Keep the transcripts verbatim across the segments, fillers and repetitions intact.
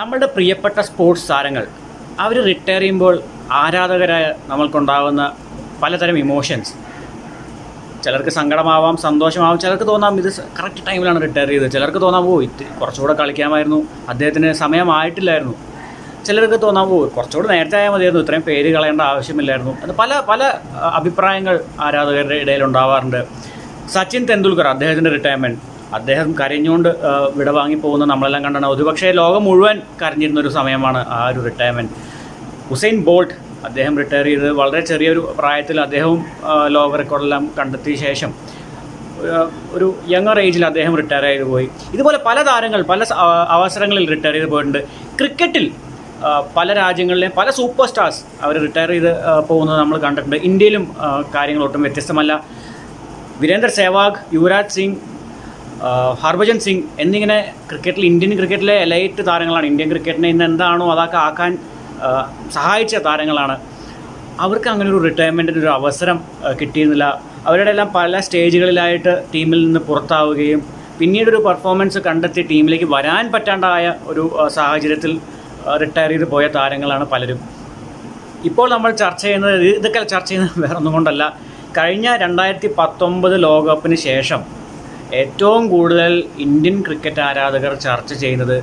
നമ്മളുടെ പ്രിയപ്പെട്ട സ്പോർട്സ് താരങ്ങൾ അവർ റിട്ടയർ ചെയ്യുമ്പോൾ ആരാധകരായ നമ്മൾക്കുണ്ടാകുന്ന പലതരം ഇമോഷൻസ്, ചിലർക്ക് സങ്കടമാവാം, സന്തോഷമാവാം, ചിലർക്ക് തോന്നാം ഇത് കറക്റ്റ് ടൈമിലാണ് റിട്ടയർ ചെയ്തത്, ചിലർക്ക് തോന്നാം ഓ ഇത് കുറച്ചുകൂടെ കളിക്കാമായിരുന്നു, അദ്ദേഹത്തിന് സമയമായിട്ടില്ലായിരുന്നു, ചിലർക്ക് തോന്നാം ഓ കുറച്ചുകൂടെ നേരത്തെ ആയാൽ മതിയായിരുന്നു, ഇത്രയും പേര് കളയേണ്ട ആവശ്യമില്ലായിരുന്നു എന്ന് പല പല അഭിപ്രായങ്ങൾ ആരാധകരുടെ ഇടയിലുണ്ടാവാറുണ്ട്. സച്ചിൻ തെണ്ടുൽക്കർ അദ്ദേഹത്തിൻ്റെ റിട്ടയർമെൻറ്റ്, അദ്ദേഹം കരഞ്ഞുകൊണ്ട് വിടവാങ്ങി പോകുന്ന നമ്മളെല്ലാം കണ്ടാണ്, ഒരുപക്ഷേ ലോകം മുഴുവൻ കരഞ്ഞിരുന്നൊരു സമയമാണ് ആ ഒരു റിട്ടയർമെൻറ്റ്. ഉസൈൻ ബോൾട്ട് അദ്ദേഹം റിട്ടയർ ചെയ്ത് വളരെ ചെറിയൊരു പ്രായത്തിൽ അദ്ദേഹവും ലോക റെക്കോർഡെല്ലാം കണ്ടെത്തിയ ശേഷം ഒരു യങ്ങർ ഏജിൽ അദ്ദേഹം റിട്ടയർ ചെയ്ത് പോയി. ഇതുപോലെ പല താരങ്ങൾ പല അവസരങ്ങളിൽ റിട്ടയർ ചെയ്ത് പോയിട്ടുണ്ട്. ക്രിക്കറ്റിൽ പല രാജ്യങ്ങളിലെയും പല സൂപ്പർ സ്റ്റാർസ് അവർ റിട്ടയർ ചെയ്ത് പോകുന്നത് നമ്മൾ കണ്ടിട്ടുണ്ട്. ഇന്ത്യയിലും കാര്യങ്ങളൊട്ടും വ്യത്യസ്തമല്ല. വീരേന്ദർ സേവാഗ്, യുവരാജ് സിംഗ്, ഹർഭജൻ സിംഗ് എന്നിങ്ങനെ ക്രിക്കറ്റിൽ ഇന്ത്യൻ ക്രിക്കറ്റിലെ എലൈറ്റ് താരങ്ങളാണ്. ഇന്ത്യൻ ക്രിക്കറ്റിനെ ഇന്ന് എന്താണോ അതൊക്കെ ആക്കാൻ സഹായിച്ച താരങ്ങളാണ്. അവർക്ക് അങ്ങനെ ഒരു റിട്ടയർമെൻറ്റിൻ്റെ ഒരു അവസരം കിട്ടിയിരുന്നില്ല. അവരുടെ എല്ലാം പല സ്റ്റേജുകളിലായിട്ട് ടീമിൽ നിന്ന് പുറത്താവുകയും പിന്നീടൊരു പെർഫോമൻസ് കണ്ടെത്തി ടീമിലേക്ക് വരാൻ പറ്റാണ്ടായ ഒരു സാഹചര്യത്തിൽ റിട്ടയർ ചെയ്ത് പോയ താരങ്ങളാണ് പലരും. ഇപ്പോൾ നമ്മൾ ചർച്ച ചെയ്യുന്നത് ഇതൊക്കെ ചർച്ച ചെയ്യുന്നത് വേറൊന്നും കൊണ്ടല്ല, കഴിഞ്ഞ രണ്ടായിരത്തി പത്തൊമ്പത് ലോകകപ്പിന് ശേഷം ഏറ്റവും കൂടുതൽ ഇന്ത്യൻ ക്രിക്കറ്റ് ആരാധകർ ചർച്ച ചെയ്യുന്നത്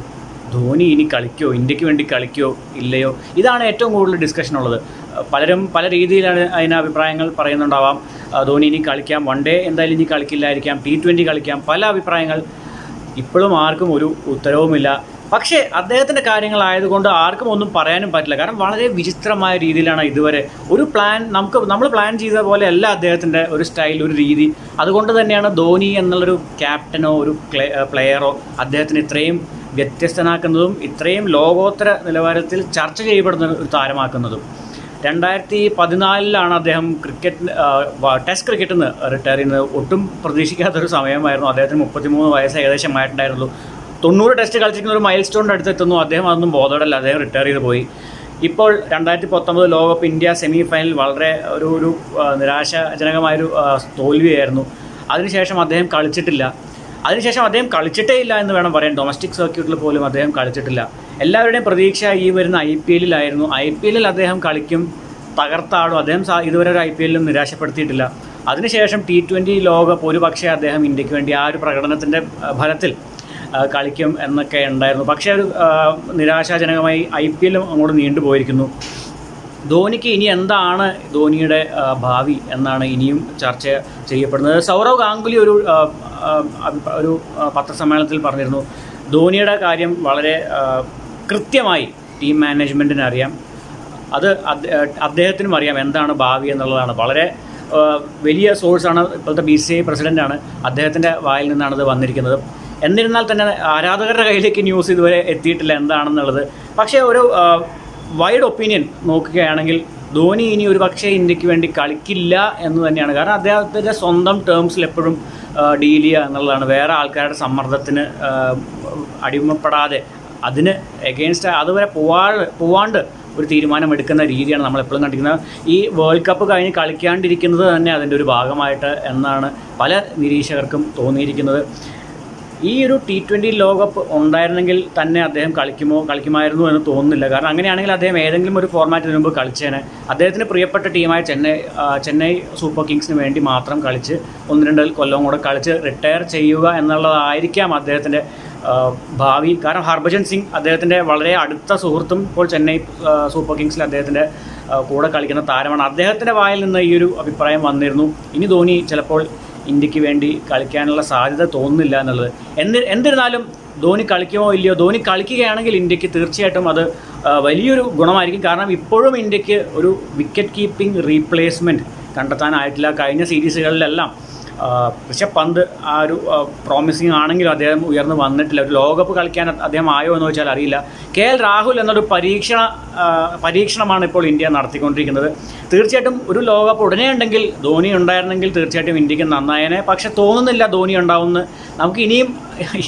ധോണി ഇനി കളിക്കോ, ഇന്ത്യക്ക് വേണ്ടി കളിക്കോ ഇല്ലയോ, ഇതാണ് ഏറ്റവും കൂടുതൽ ഡിസ്കഷൻ ഉള്ളത്. പലരും പല രീതിയിലാണ് അതിന് അഭിപ്രായങ്ങൾ പറയുന്നുണ്ടാവാം. ധോണി ഇനി കളിക്കാം, വൺ ഡേ എന്തായാലും ഇനി കളിക്കില്ലായിരിക്കാം, ടി ട്വൻ്റി കളിക്കാം, പല അഭിപ്രായങ്ങൾ. ഇപ്പോഴും ആർക്കും ഒരു ഉത്തരവുമില്ല. പക്ഷേ അദ്ദേഹത്തിൻ്റെ കാര്യങ്ങളായതുകൊണ്ട് ആർക്കും ഒന്നും പറയാനും പറ്റില്ല. കാരണം വളരെ വിചിത്രമായ രീതിയിലാണ് ഇതുവരെ ഒരു പ്ലാൻ, നമുക്ക് നമ്മൾ പ്ലാൻ ചെയ്ത പോലെ അല്ല അദ്ദേഹത്തിൻ്റെ ഒരു സ്റ്റൈൽ, ഒരു രീതി. അതുകൊണ്ട് തന്നെയാണ് ധോണി എന്നുള്ളൊരു ക്യാപ്റ്റനോ ഒരു പ്ലെയറോ അദ്ദേഹത്തിന് ഇത്രയും വ്യത്യസ്തനാക്കുന്നതും ഇത്രയും ലോകോത്തര നിലവാരത്തിൽ ചർച്ച ചെയ്യപ്പെടുന്ന ഒരു താരമാക്കുന്നതും. രണ്ടായിരത്തി പതിനാലിലാണ് അദ്ദേഹം ക്രിക്കറ്റ് ടെസ്റ്റ് ക്രിക്കറ്റിൽ നിന്ന് റിട്ടയർ ചെയ്യുന്നത്. ഒട്ടും പ്രതീക്ഷിക്കാത്തൊരു സമയമായിരുന്നു. അദ്ദേഹത്തിന് മുപ്പത്തിമൂന്ന് വയസ്സ് ഏകദേശം ആയിട്ടുണ്ടായിരുന്നുള്ളൂ. തൊണ്ണൂറ് ടെസ്റ്റ് കളിച്ചിരിക്കുന്ന ഒരു മൈൽ സ്റ്റോണിൻ്റെ അടുത്തെത്തുന്നു, അദ്ദേഹം അതൊന്നും ബോധോടല്ല, അദ്ദേഹം റിട്ടയർ ചെയ്ത് പോയി. ഇപ്പോൾ രണ്ടായിരത്തി പത്തൊമ്പത് ലോകകപ്പ് ഇന്ത്യ സെമി ഫൈനൽ വളരെ ഒരു ഒരു നിരാശാജനകമായൊരു തോൽവിയായിരുന്നു. അതിനുശേഷം അദ്ദേഹം കളിച്ചിട്ടില്ല. അതിനുശേഷം അദ്ദേഹം കളിച്ചിട്ടേ ഇല്ല എന്ന് വേണം പറയാൻ. ഡൊമസ്റ്റിക് സർക്യൂട്ടിൽ പോലും അദ്ദേഹം കളിച്ചിട്ടില്ല. എല്ലാവരുടെയും പ്രതീക്ഷ ഈ വരുന്ന ഐ പി എല്ലിലായിരുന്നു. ഐ പി എല്ലിൽ അദ്ദേഹം കളിക്കും, തകർത്താടും. അദ്ദേഹം ഇതുവരെ ഒരു ഐ പി എല്ലിലും നിരാശപ്പെടുത്തിയിട്ടില്ല. അതിനുശേഷം ടി ട്വൻ്റി ലോകകപ്പ് ഒരു പക്ഷേ അദ്ദേഹം ഇന്ത്യക്ക് വേണ്ടി ആ ഒരു പ്രകടനത്തിൻ്റെ ഫലത്തിൽ കളിക്കും എന്നൊക്കെ ഉണ്ടായിരുന്നു. പക്ഷേ ഒരു നിരാശാജനകമായി ഐ പി എല്ലും അങ്ങോട്ട് നീണ്ടുപോയിരിക്കുന്നു. ധോണിക്ക് ഇനി എന്താണ് ധോണിയുടെ ഭാവി എന്നാണ് ഇനിയും ചർച്ച ചെയ്യപ്പെടുന്നത്. സൗരവ് ഗാംഗുലി ഒരു ഒരു പത്രസമ്മേളനത്തിൽ പറഞ്ഞിരുന്നു, ധോണിയുടെ കാര്യം വളരെ കൃത്യമായി ടീം മാനേജ്മെൻറ്റിന് അറിയാം, അത് അദ്ദേഹത്തിനും അറിയാം എന്താണ് ഭാവി എന്നുള്ളതാണ്. വളരെ വലിയ സോഴ്സാണ്, ഇപ്പോഴത്തെ ബി സി ഐ പ്രസിഡൻ്റാണ്, അദ്ദേഹത്തിൻ്റെ വായിൽ നിന്നാണിത് വന്നിരിക്കുന്നത്. എന്നിരുന്നാൽ തന്നെ ആരാധകരുടെ കയ്യിലേക്ക് ന്യൂസ് ഇതുവരെ എത്തിയിട്ടില്ല എന്താണെന്നുള്ളത്. പക്ഷേ ഒരു വൈഡ് ഒപ്പീനിയൻ നോക്കുകയാണെങ്കിൽ ധോണി ഇനി ഒരു പക്ഷേ ഇന്ത്യക്ക് വേണ്ടി കളിക്കില്ല എന്ന് തന്നെയാണ്. കാരണം അദ്ദേഹത്തിൻ്റെ സ്വന്തം ടേംസിൽ എപ്പോഴും ഡീൽ ചെയ്യുക എന്നുള്ളതാണ്. വേറെ ആൾക്കാരുടെ സമ്മർദ്ദത്തിന് അടിമപ്പെടാതെ അതിന് എഗെയിൻസ്റ്റ് അതുവരെ പോവാ പോവാണ്ട് ഒരു തീരുമാനമെടുക്കുന്ന രീതിയാണ് നമ്മളെപ്പോഴും കണ്ടിരിക്കുന്നത്. ഈ വേൾഡ് കപ്പ് കഴിഞ്ഞ് കളിക്കാണ്ടിരിക്കുന്നത് തന്നെ അതിൻ്റെ ഒരു ഭാഗമായിട്ട് എന്നാണ് പല നിരീക്ഷകർക്കും തോന്നിയിരിക്കുന്നത്. ഈ ഒരു ടി ട്വൻ്റി ലോകകപ്പ് ഉണ്ടായിരുന്നെങ്കിൽ തന്നെ അദ്ദേഹം കളിക്കുമോ കളിക്കുമായിരുന്നു എന്ന് തോന്നുന്നില്ല. കാരണം അങ്ങനെയാണെങ്കിൽ അദ്ദേഹം ഏതെങ്കിലും ഒരു ഫോർമാറ്റിന് മുമ്പ് കളിച്ചേനെ. അദ്ദേഹത്തിന് പ്രിയപ്പെട്ട ടീമായ ചെന്നൈ ചെന്നൈ സൂപ്പർ കിങ്സിന് വേണ്ടി മാത്രം കളിച്ച് ഒന്ന് രണ്ട് കൊല്ലവും കൂടെ കളിച്ച് റിട്ടയർ ചെയ്യുക എന്നുള്ളതായിരിക്കാം അദ്ദേഹത്തിൻ്റെ ഭാവി. കാരണം ഹർഭജൻ സിംഗ് അദ്ദേഹത്തിൻ്റെ വളരെ അടുത്ത സുഹൃത്തും ഇപ്പോൾ ചെന്നൈ സൂപ്പർ കിങ്സിൽ അദ്ദേഹത്തിൻ്റെ കൂടെ കളിക്കുന്ന താരമാണ്. അദ്ദേഹത്തിൻ്റെ വായിൽ നിന്ന് ഈ ഒരു അഭിപ്രായം വന്നിരുന്നു, ഇനി ധോണി ചിലപ്പോൾ ഇന്ത്യക്ക് വേണ്ടി കളിക്കാനുള്ള സാധ്യത തോന്നുന്നില്ല എന്നുള്ളത്. എന്ത് എന്നിരുന്നാലും ധോണി കളിക്കുമോ ഇല്ലയോ, ധോണി കളിക്കുകയാണെങ്കിൽ ഇന്ത്യക്ക് തീർച്ചയായിട്ടും അത് വലിയൊരു ഗുണമായിരിക്കും. കാരണം ഇപ്പോഴും ഇന്ത്യക്ക് ഒരു വിക്കറ്റ് കീപ്പിംഗ് റീപ്ലേസ്മെൻറ്റ് കണ്ടെത്താനായിട്ടില്ല. കഴിഞ്ഞ സീരീസുകളിലെല്ലാം ഋഷഭ് പന്ത് ആ ഒരു പ്രോമിസിങ് ആണെങ്കിലും അദ്ദേഹം ഉയർന്നു വന്നിട്ടില്ല. ഒരു ലോകകപ്പ് കളിക്കാൻ അദ്ദേഹം ആയോ എന്ന് ചോദിച്ചാൽ അറിയില്ല. കെ എൽ രാഹുൽ എന്നൊരു പരീക്ഷണ പരീക്ഷണമാണ് ഇപ്പോൾ ഇന്ത്യ നടത്തിക്കൊണ്ടിരിക്കുന്നത്. തീർച്ചയായിട്ടും ഒരു ലോകകപ്പ് ഉടനെ ഉണ്ടെങ്കിൽ, ധോണി ഉണ്ടായിരുന്നെങ്കിൽ തീർച്ചയായിട്ടും ഇന്ത്യക്ക് നന്നായേനെ. പക്ഷെ തോന്നുന്നില്ല ധോണി ഉണ്ടാവുമെന്ന്. നമുക്ക് ഇനിയും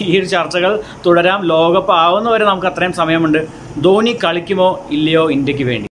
ഈ ഒരു ചർച്ചകൾ തുടരാം. ലോകകപ്പ് ആവുന്നവരെ നമുക്ക് അത്രയും സമയമുണ്ട്. ധോണി കളിക്കുമോ ഇല്ലയോ ഇന്ത്യക്ക് വേണ്ടി?